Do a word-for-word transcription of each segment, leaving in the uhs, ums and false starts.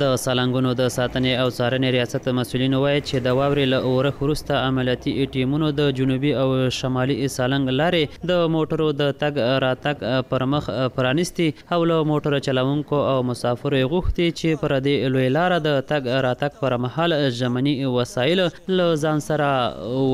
د سالنګونو د ساتنې او څارنې ریاست مسؤلین وایي چې د واورې له اورښت وروسته عملیاتي ټیمونو د جنوبي او شمالي سالنګ لارې د موټرو د تګ راتګ پر مخ پرانیستي او له موټر چلوونکو او مسافرو یې غوښتي چې پر دې لوی لاره د تګ راتګ پر مهال ژمني وسایل له ځان سره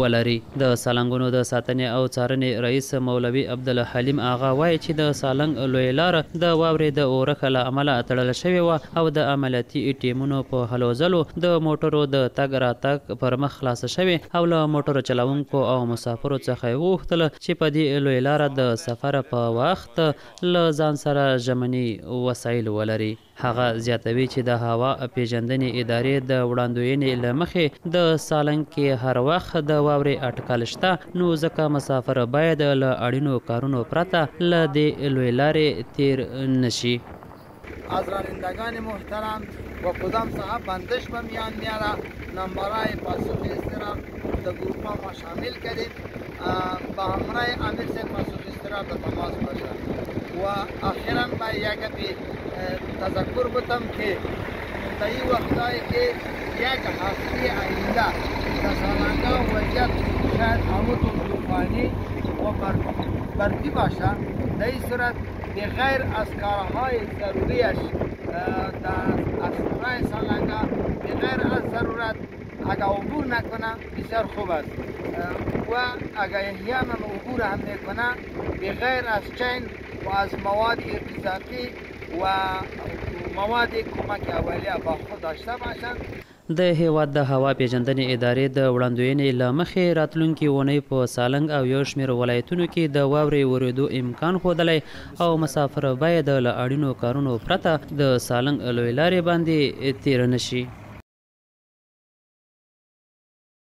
ولري. د سالنګونو د ساتنې او څارنې رئیس مولوي عبدالحلیم آغا وایي چې د سالنګ لوی لاره د واورې د اورښت له امله تړل شوې وه او د عملیاتي ټیمونو په هلو ځلو د موټرو د تګ راتګ پر مخ خلاص شوي او له موټرو چلوونکو او مسافرو څخه یې وغوښتل چې په دې لوی لاره د سفر په وخت له ځان سره ژمني وسایل ولري. هغه زیاتوي چې د هوا پیژندنې ادارې د وړاندوینې له مخې د سالنګ کې هر وخت د واورې اټکل شته، نو ځکه مسافر باید له اړینو کارونو پرته له دې لوی لارې تیر نشي. از رانندگان محترم و کدام صاحب بندش به میان میاره نمبرای پاسخ استراب در گروپ ما شامل کردیم با همراه امیر صاحب پاسخ استراب در تماس باشه و آخراً من یک تذکر بودم که در این وقتایی که یک هفته آینده در سالنگا وضعیت شاید حمود و طوفانی و برفی باشه، در این صورت بغیر از کارهای ضروریش در اصطورای سالنگا بغیر از ضرورت اگر عبور نکنه بسیار خوب است و اگر احیانا عبور هم نکنه بغیر از چین و از مواد ارتزاقی و مواد کمک اولیه با خود داشته باشند. د هیواد د هوا پیژندنې ادارې د وړاندوینې له مخې راتلونکي اونۍ په سالنګ او یو شمېر ولایتونو کې د واورې ورېدو امکان ښودلی او مسافر باید له اړینو کارونو پرته د سالنګ لوی لارې باندې تېر نه شي.